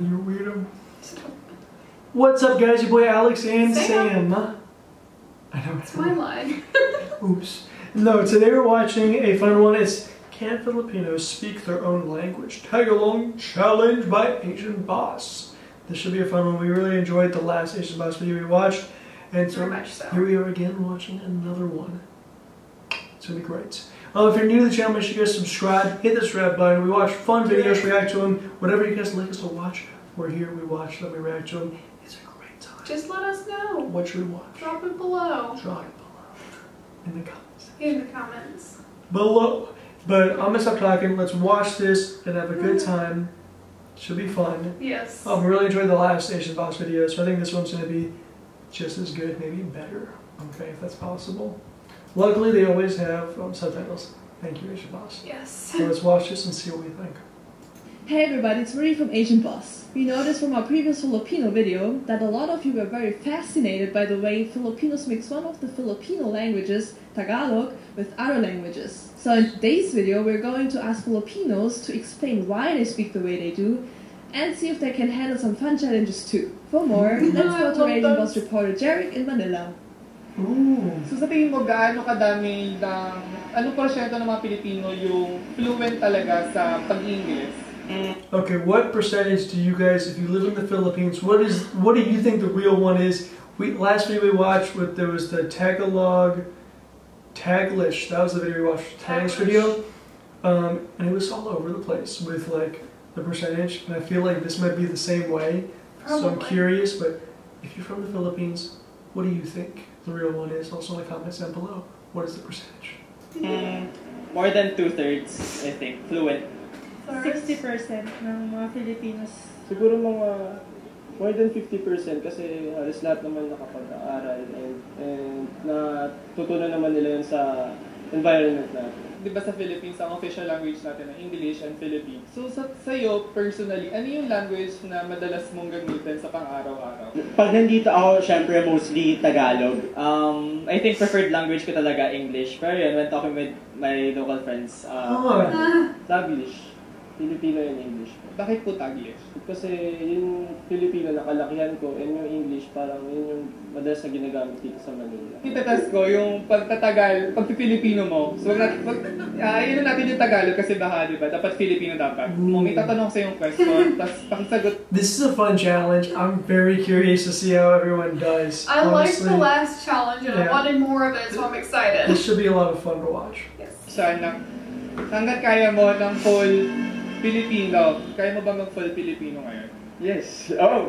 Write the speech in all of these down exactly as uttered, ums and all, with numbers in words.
You're weirdo. What's up, guys? Your boy Alex and Sam. Sam. I don't It's my line. Oops. No, today we're watching a fun one. It's Can Filipinos Speak Their Own Language? Tagalog Challenge by Asian Boss. This should be a fun one. We really enjoyed the last Asian Boss video we watched. And so, so here we are again watching another one. It's going to be great. Uh, if you're new to the channel, make sure you guys subscribe, hit the subscribe button. We watch fun videos, react to them. Whatever you guys like us to watch, we're here, we watch them, we react to them. It's a great time. Just let us know. What should we watch? Drop it below. Drop it below. In the comments. In the comments. Below. But I'm going to stop talking. Let's watch this and have a good time. Should be fun. Yes. I um, really enjoyed the last Asian Boss video, so I think this one's going to be just as good, maybe better. Okay, if that's possible. Luckily, they always have um, subtitles. Thank you, Asian Boss. Yes. So let's watch this and see what we think. Hey everybody, it's Marie from Asian Boss. We noticed from our previous Filipino video that a lot of you were very fascinated by the way Filipinos mix one of the Filipino languages, Tagalog, with other languages. So in today's video, we're going to ask Filipinos to explain why they speak the way they do and see if they can handle some fun challenges too. For more, let's go to Asian Boss reporter Jeric in Manila. Ooh. So sa tingin mo gaano kadami ng ano porsyento ng mga Pilipino yung fluent talaga sa pag-Ingles? Okay, what percentage do you guys, if you live in the Philippines, what is what do you think the real one is? We last video we watched with there was the Tagalog, Taglish. That was the video we watched, Taglish video, um, and it was all over the place with like the percentage. And I feel like this might be the same way. Probably. So I'm curious, but if you're from the Philippines, what do you think the real one is? Also in the comments down below, what is the percentage? Mm, more than two thirds, I think, fluent. sixty percent ng mga Filipinos. Siguro mga more than fifty percent kasi halos lahat naman nakapag-aaral and, and natutunan naman nila yun sa environment natin. Di ba sa Philippines, ang official language natin ay English and Philippine. So sa sa'yo, personally, ano yung language na madalas mong gamitin sa pang-araw-araw? Pag nandito ako, syempre mostly Tagalog. Um, I think preferred language ko talaga English. Pero yun, when talking with my local friends, uh, oh. Taglish. Filipino and English. Bakit po Taglish? Kasi yung Filipino nakalakihan ko and yung English parang yun yung madalas na ginagamit dito sa Manila. Itatask ko yung pagtatagal, pagpipilipino mo. So wag uh, yun natin yung Tagalog kasi baka diba dapat Filipino dapat. Kung may tatanong sa yung question, tapos pakisagot. This is a fun challenge. I'm very curious to see how everyone does. I honestly. liked the last challenge and yeah. I wanted more of it, so I'm excited. This should be a lot of fun to watch. Yes. Sana. Hanggat kaya mo ng full Filipino. Kaya mo ba mag-full Filipino ngayon? Yes. Oh!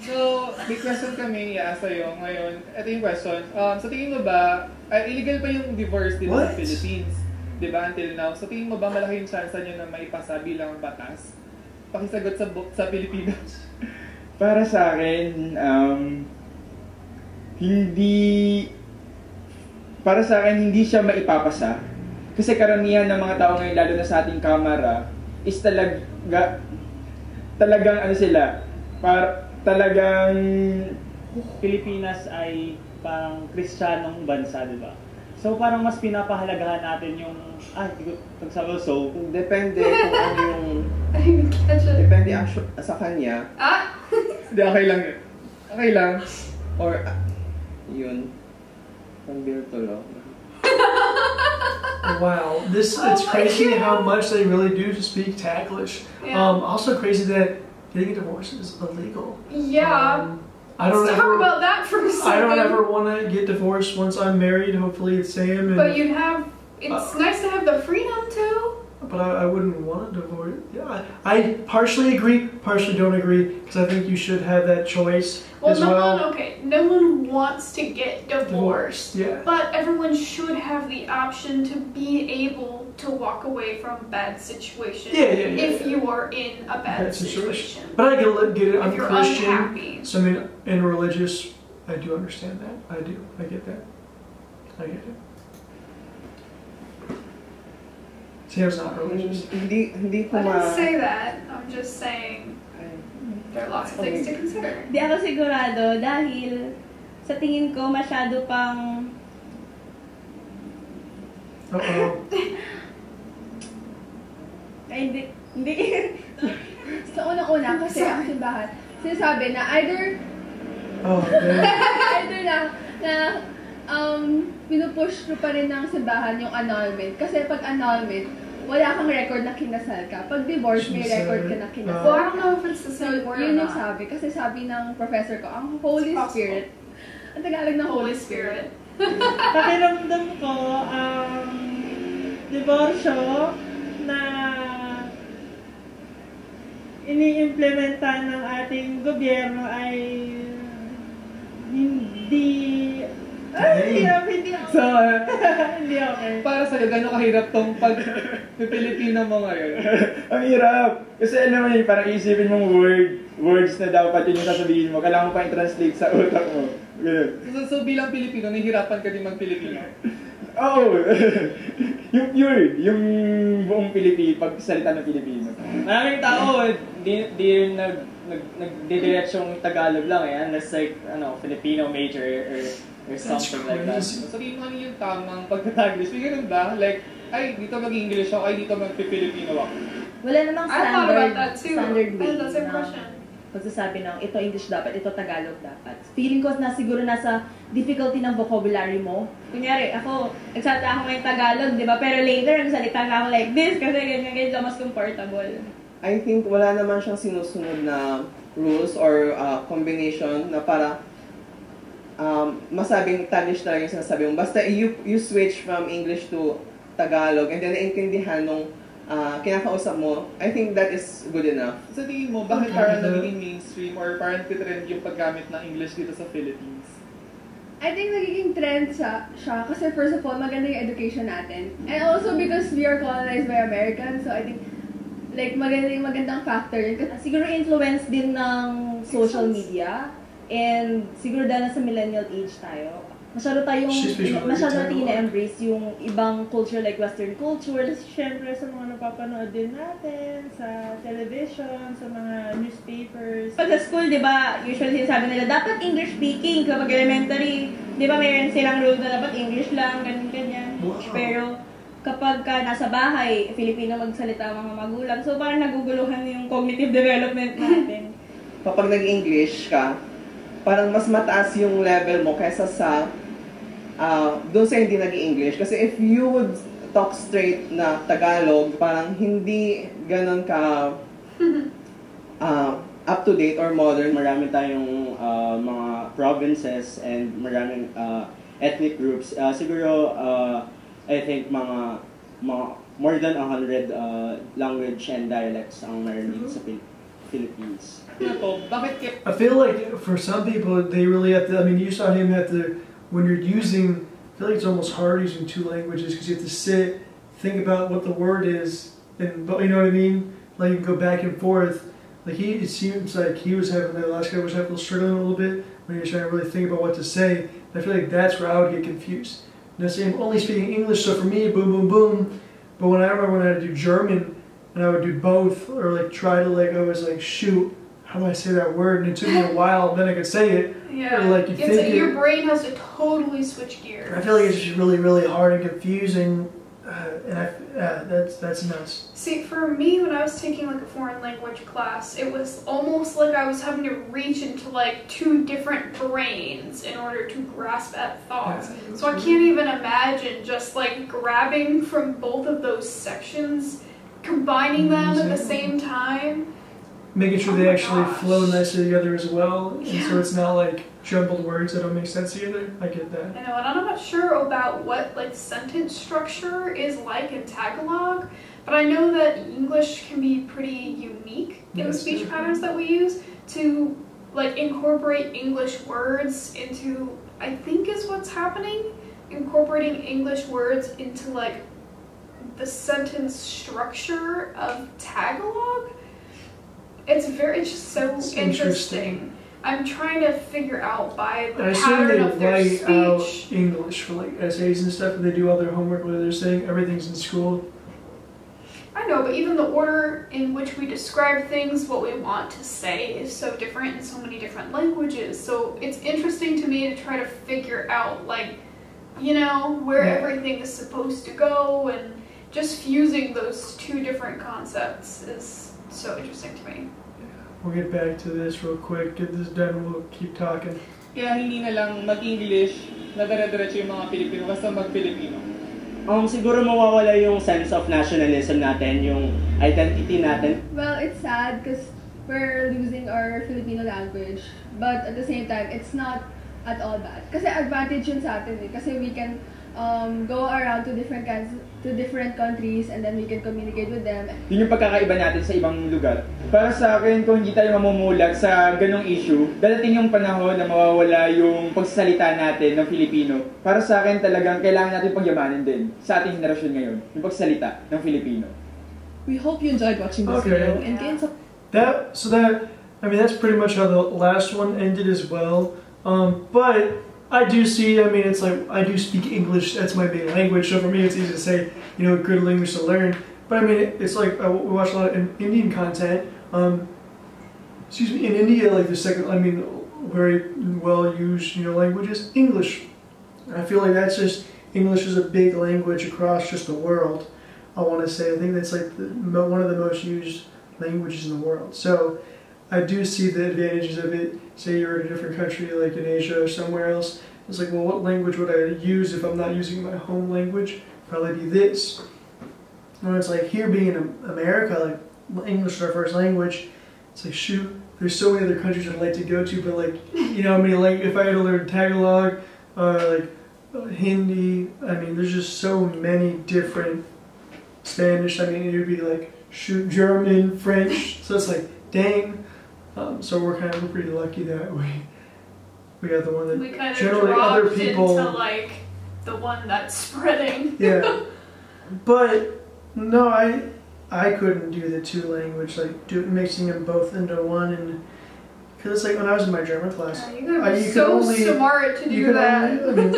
So, may question kami i-ask sa'yo ngayon. Ito yung question. Um, sa tingin mo ba, uh, illegal pa yung divorce dito sa Philippines? Diba? Until now. So, tingin mo ba malaki yung chance nyo na maipasa bilang batas? Pakisagot sa, sa Pilipinos. Para sa akin, um, hindi... Para sa akin, hindi siya maipapasa. Kasi karamihan ng mga tao ngayon, lalo na sa ating kamara, is talaga talagang ano sila para talagang Pilipinas ay parang Kristiyanong bansa, di ba? So parang mas pinapahalagahan natin yung ah, pagsabaw so depende kung ano yung depende actually sa kanya. Ah? Di okay lang yun. Okay lang or uh, yun pang birtolo. Wow, this oh it's crazy God. how much they really do to speak Taglish. Yeah. Um, also crazy that getting a divorce is illegal. Yeah. Um, I don't Let's ever, talk about that for a second. I don't ever want to get divorced once I'm married. Hopefully it's Sam. And, but you'd have, it's uh, nice to have the freedom too. But I, I wouldn't want to divorce. Yeah, I partially agree, partially don't agree, because I think you should have that choice well, as no well. One, okay, no one wants to get divorced, divorced yeah. but everyone should have the option to be able to walk away from bad situations yeah, yeah, yeah, if yeah. you are in a bad, bad situation. situation. But I get, get it, I'm if Christian, you're unhappy. so I mean, in religious, I do understand that, I do, I get that, I get it. Sam's not religious. Hindi, hindi ko I didn't say that. I'm just saying there are lots of things to consider. Di ako sigurado dahil sa tingin ko masyado pang... Uh-oh. Ay, hindi. Hindi. Sa unang ako na kasi ang simbahan. Sinasabi na either oh, okay. either na na um pinupush pa rin ng simbahan yung annulment kasi pag annulment wala kang record na kinasal ka. Pag divorce, may record ka na kinasal. So, I don't know if it's the same word or not. Yun yung sabi. Kasi sabi ng professor ko, ang Holy Spirit, ang Tagalog na Holy Spirit. Pakiramdam ko, um, divorce na ini-implementa ng ating gobyerno ay hindi... Ay, hirap, hindi ako. So, hindi okay. Para sa'yo, gano'ng kahirap tong pag-Pilipino mo ngayon? Ang hirap! Kasi alam mo yun, parang isipin mong word, words na dapat yun yung sasabihin mo. Kailangan mo pa i-translate sa utak mo. So, so bilang Pilipino, nahihirapan ka din mag-Pilipino? Oo! Oh, yung pure, yung buong Pilipino, pagsalita ng Pilipino. Maraming tao, di, di rin nag-didiretsyong Tagalog lang eh, unless like, ano, Filipino major or or something like that. Sabihin mo yung tamang pagka-Taglish. May ganun ba? Like, ay, dito mag-English ako, ay, dito mag-Filipino ako. Wala namang standard, standard way na pagsasabi ng ito English dapat, ito Tagalog dapat. Feeling ko na siguro nasa difficulty ng vocabulary mo. Kunyari, ako, nagsalita ako ngayon Tagalog, di ba? Pero later, nagsalita ka ako like this kasi ganyan, ganyan, mas comfortable. I think wala naman siyang sinusunod na rules or uh, combination na para Um, masabing Taglish talaga yung sinasabi mo. Basta you, you switch from English to Tagalog and then naintindihan nung uh, kinakausap mo, I think that is good enough. So tingin mo, bakit parang nagiging mainstream or parang trend yung paggamit ng English dito sa Philippines? I think nagiging trend siya, siya kasi first of all, maganda yung education natin. And also because we are colonized by Americans, so I think like maganda yung magandang factor. Siguro influence din ng social media. And siguro dahil sa millennial age tayo, masyado tayong, masyado natin na-embrace yung ibang culture like Western culture. Siyempre sa mga napapanood din natin, sa television, sa mga newspapers. Pag sa school, di ba, usually sinasabi nila, dapat English speaking kapag elementary. Di ba, mayroon silang rule na dapat English lang, ganyan-ganyan. Wow. Pero kapag ka nasa bahay, Filipino magsalita ang mga magulang. So parang naguguluhan yung cognitive development natin. Kapag nag-English ka, parang mas mataas yung level mo kaysa sa uh, doon sa hindi nag-English. Kasi if you would talk straight na Tagalog, parang hindi ganun ka uh, up-to-date or modern. Marami tayong uh, mga provinces and maraming uh, ethnic groups. Uh, siguro, uh, I think mga, mga more than one hundred uh, language and dialects ang meron dito sa Pilipinas. Philippines. I feel like for some people, they really have to, I mean, you saw him have to, when you're using, I feel like it's almost hard using two languages because you have to sit, think about what the word is, and, you know what I mean? Like, you can go back and forth. Like, he, it seems like he was having, that last guy was having a little struggling a little bit when you're trying to really think about what to say. I feel like that's where I would get confused. And I say, I'm only speaking English, so for me, boom, boom, boom. But when I remember when I had to do German, and I would do both, or like try to like, I was like, shoot, how do I say that word? And it took me a while, then I could say it. Yeah, or like you think like your brain has to totally switch gears. I feel like it's just really, really hard and confusing, uh, and I, uh, that's, that's nuts. See, for me, when I was taking like a foreign language class, it was almost like I was having to reach into like two different brains in order to grasp at thoughts. Yeah, so I can't weird. even imagine just like grabbing from both of those sections, combining them at the same time. Making sure oh they actually gosh. flow nicely together as well, and yeah. so it's not like jumbled words that don't make sense either. I get that. I know, and I'm not sure about what like sentence structure is like in Tagalog, but I know that English can be pretty unique in yes, the speech definitely. patterns that we use to like incorporate English words into, I think is what's happening, incorporating English words into like the sentence structure of Tagalog. It's very, it's just so it's interesting. interesting. I'm trying to figure out by the I pattern of their speech. I assume they write out English for like essays and stuff, and they do all their homework, whether they're saying everything's in school. I know, but even the order in which we describe things, what we want to say, is so different in so many different languages. So it's interesting to me to try to figure out, like, you know, where yeah. everything is supposed to go, and just fusing those two different concepts is so interesting to me. Yeah. We'll get back to this real quick. Get this done. We'll keep talking. Kaya hindi na lang mag-English, nadara-diretso yung mga Pilipino, basta mag-Pilipino. Um, siguro mawawala yung sense of nationalism natin, yung identity natin. Well, it's sad because we're losing our Filipino language. But at the same time, it's not at all bad. Kasi advantage yun sa atin eh. Kasi we can um, go around to different kinds, to different countries and then we can communicate with them. Yun yung pagkakaiba natin sa ibang lugar. Para sa akin, kung hindi tayo mamumulat sa ganong issue, darating yung panahon na mawawala yung pagsasalita natin ng Filipino. Para sa akin talagang kailangan natin pagyamanin din sa ating henerasyon ngayon, yung pagsalita ng Filipino. We hope you enjoyed watching this video. Okay. And gain some... That, so that, I mean, that's pretty much how the last one ended as well. Um, but I do see, I mean, it's like, I do speak English, that's my main language, so for me it's easy to say, you know, good language to learn. But I mean, it's like, I watch a lot of Indian content. Um, excuse me, in India, like the second, I mean, very well used, you know, language is English. And I feel like that's just, English is a big language across just the world, I want to say. I think that's like the, one of the most used languages in the world. So I do see the advantages of it. Say you're in a different country, like in Asia or somewhere else. It's like, well, what language would I use if I'm not using my home language? Probably be this. And it's like, here being in America, like English is our first language. It's like, shoot, there's so many other countries I'd like to go to, but like, you know, I mean, like if I had to learn Tagalog or like Hindi, I mean, there's just so many different Spanish. I mean, it would be like, shoot, German, French. So it's like, dang. Um, so we're kind of pretty lucky that we we got the one that we kind of generally other people into like the one that's spreading. Yeah, but no, I I couldn't do the two language like do, mixing them both into one, and because it's like when I was in my German class, yeah, you I, you so only, smart to do you that. Only, I, mean,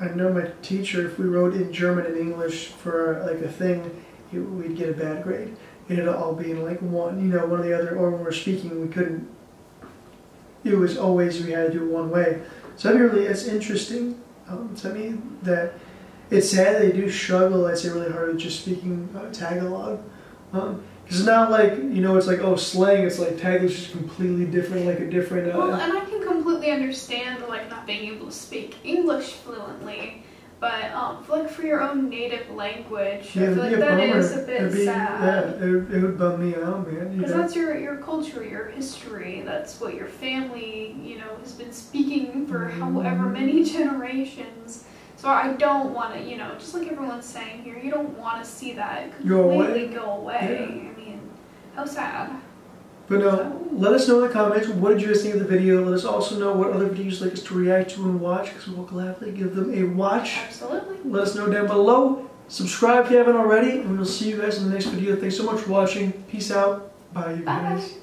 I know my teacher. If we wrote in German and English for like a thing, it, we'd get a bad grade. It'd all be in like one, you know, one or the other, or when we're speaking, we couldn't, it was always, we had to do it one way. So I mean, really, it's interesting um, to me that it's sad they do struggle, I'd say, really hard with just speaking uh, Tagalog. Um, Cause it's not like, you know, it's like, oh, slang, it's like Taglish is completely different, like a different... Uh, well, and I can completely understand, like, not being able to speak English fluently. But um, like for your own native language, yeah, I feel like that bummer. Is a bit be, sad. Yeah, it, it would bum me out, man. Because that's your, your culture, your history. That's what your family, you know, has been speaking for however many generations. So I don't want to, you know, just like everyone's saying here, you don't want to see that completely go away. Go away. Yeah. I mean, how sad. But no, so. Let us know in the comments, what did you guys think of the video? Let us also know what other videos you'd like us to react to and watch, because we will gladly give them a watch. Absolutely. Let us know down below. Subscribe if you haven't already, and we'll see you guys in the next video. Thanks so much for watching. Peace out. Bye, you Bye. guys.